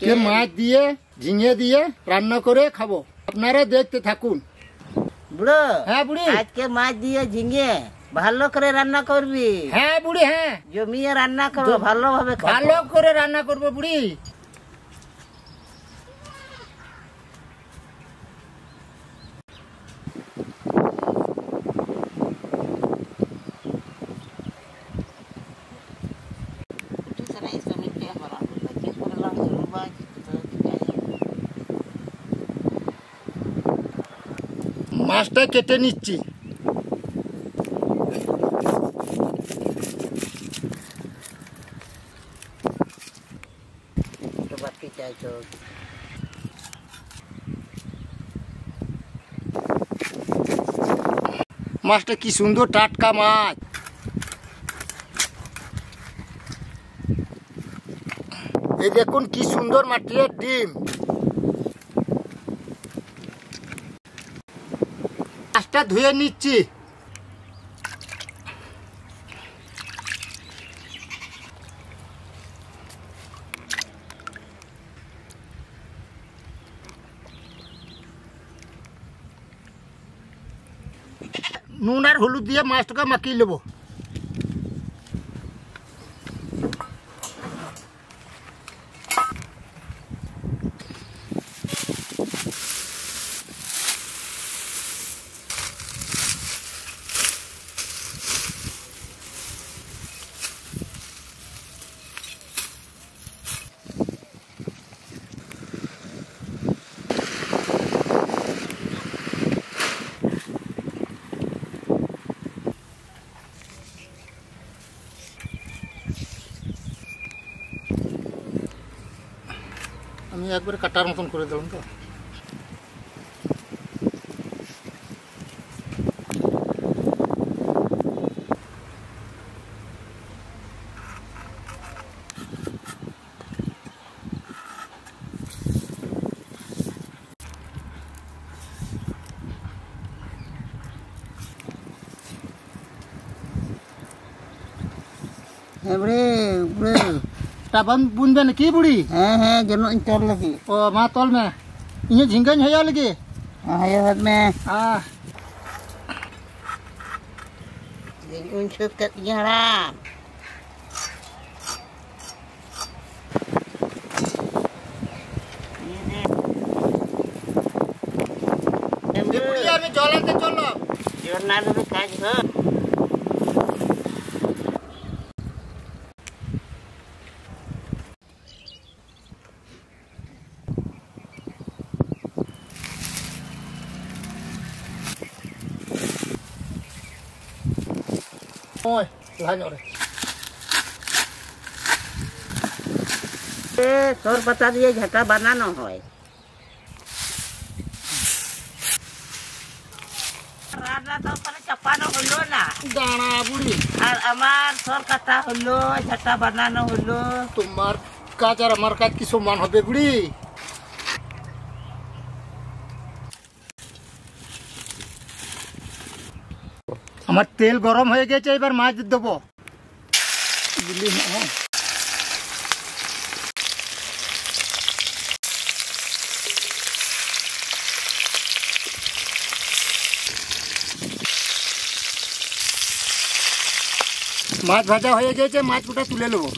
কে মাছ দিয়ে ঝিঙে দিয়ে রান্না করে খাবো, আপনারা দেখতে থাকুন। বুড়ো, হ্যাঁ বুড়ি, আজকে মাছ দিয়ে ঝিঙে ভালো করে রান্না করবি। হ্যাঁ বুড়ি, হ্যাঁ জমিয়ে রান্না করবো, ভালোভাবে ভালো করে রান্না করবো বুড়ি। মাছটা কেটে নিচ্ছি। মাছটা কি সুন্দর টাটকা মাছ। এই দেখুন কি সুন্দর মাটির ডিম। মাছটা ধুয়ে নিচ্ছি। নুন আর হলুদ দিয়ে মাছটাকে মাখিয়ে নেব। আমি একবার কাটার মতন করে দিলাম। তো বুনবে নাকি বুড়ি? হ্যাঁ হ্যাঁ চল লাগি। ও মা তল মে ইয়ে ঝিঙ্গান হয়ে যাও লাগি। আমি জল আনতে চললো, জল না কাজ হয়। Ôi, lá nhỏ đây. Ê, sor bata diye jhata banano hoy. Rada to pare chapano holo na. Dana buri. Ar amar sor kata holo jhata banano holo. Tumar kajar amar kat ki soman hobe buri. আমার তেল গরম হয়ে গেছে, এবার মাছ দেবো। মাছ ভাজা হয়ে গেছে, মাছ ওটা তুলে নেবো।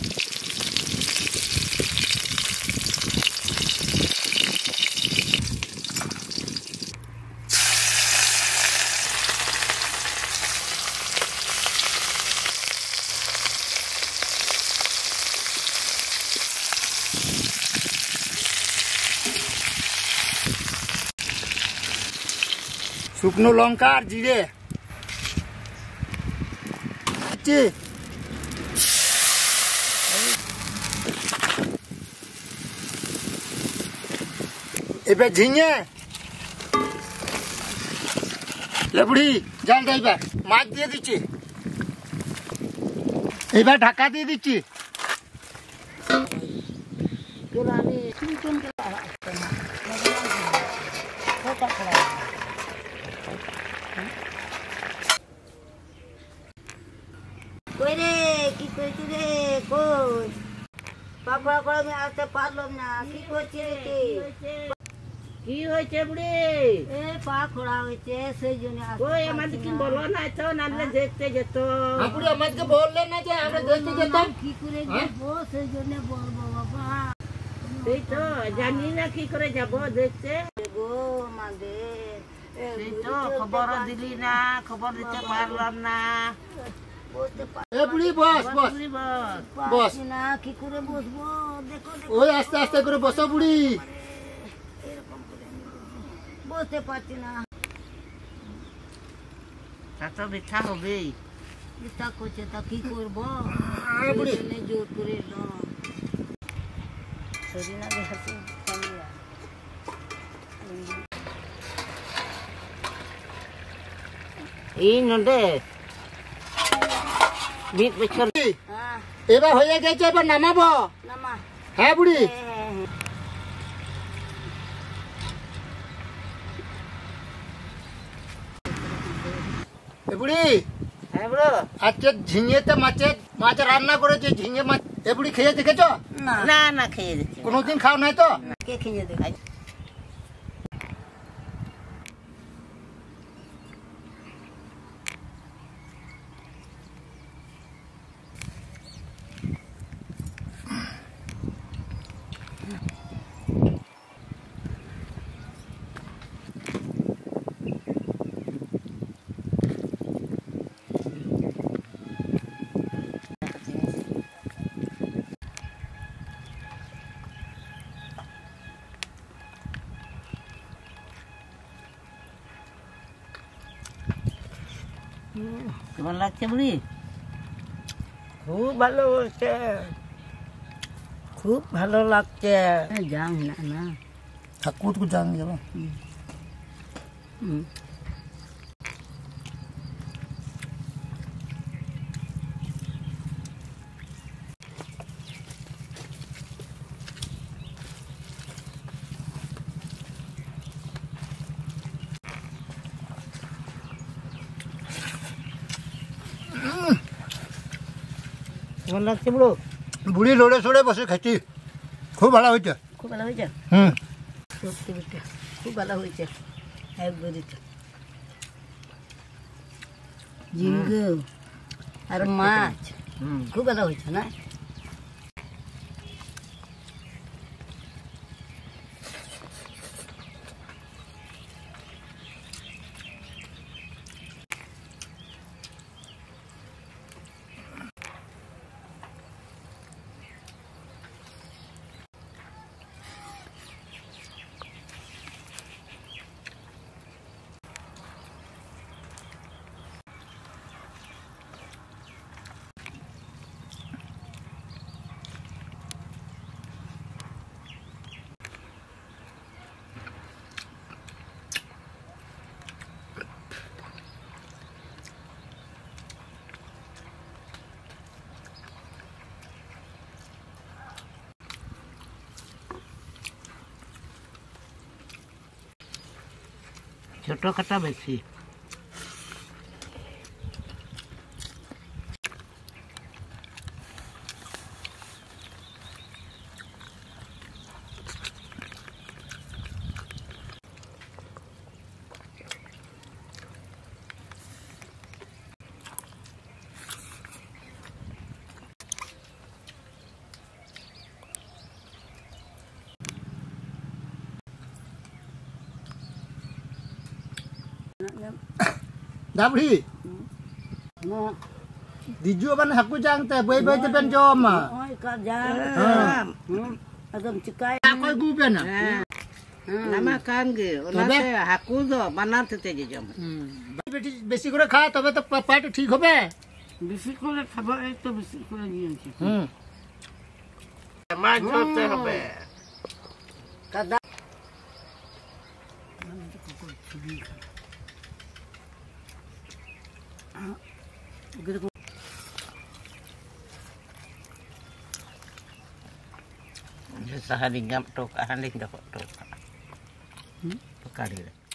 শুকনো লঙ্কা আর জিরে। এবার ঝিঙে লেবুড়ি জল দেয়, এবার মাছ দিয়ে দিচ্ছি, এবার ঢাকা দিয়ে দিচ্ছি। কই রে কি কইছিস রে? কই বাবা, কই আমি আজ করতে পারলাম না। কি করছে কি কি হয়েছে বুড়ি? এ পা খোড়া হয়েছে সেই জন্য। ওই আমাদেরকে বলো না তো, নাহলে দেখতে যেত। বুড়ি আমাদেরকে বললে না যে আমরা দেখতে যেতাম। কি করে যাবো সেই জন্য বলবো বাবা। এই তো জানি না কি করে যাবো দেখতে গো আমাদের। এই তো খবর দিলি না, খবর দিতে পারলাম না। বুড়ি বস বস বস না, কি করে বসবো? দেখো ওই আস্তে আস্তে করে বসো বুড়ি। বসতে পারছি না, তা তো ব্যথা হবে। ব্যথা করছে তা কি করবো? জোর করে না দেখাতে এই নন্দে এবার হয়ে গেছে, এবার নামাবো। হ্যাঁ বুড়ি বুড়ি। হ্যাঁ বুড়ো, আজকে ঝিঙেতে মাছের মাছ রান্না করেছে, ঝিঙে মাছ। এ বুড়ি খেয়ে দেখেছ? না না খেয়ে দেখছি, কোনোদিন খাও নাই তো? কে খেয়ে দেখাই? কেমন লাগছে বুড়ি? খুব ভালো হচ্ছে, খুব ভালো লাগছে। যাও না না ঠাকুর তো যান যাব। কেমন লাগছে বুড়ো? বুড়ি লড়ে সড়ে বসে খাচ্ছি, খুব ভালো হয়েছে। খুব ভালো হয়েছে, খুব ভালো হয়েছে। ঝিঙ্গু আর মাছ খুব ভালো হয়েছে না? ছোটো কাটা বেশি। দাবড়ি মো দিজু বান হাকু জাং তে বই বই তে পেন জম ওই কা জাং আদম চিকাই কই গু পেন নামা কাঙ্গে ওনাতে হাকু দ বানাতে তে জম বেটি বেশি করে খা, তবে তো পেট ঠিক হবে। বেশি করে খাবো, এই তো বেশি করে নিয়েছি। মাছ ধরতে হবে কাদা good jasa hari ngam tok ahling dak tok pakari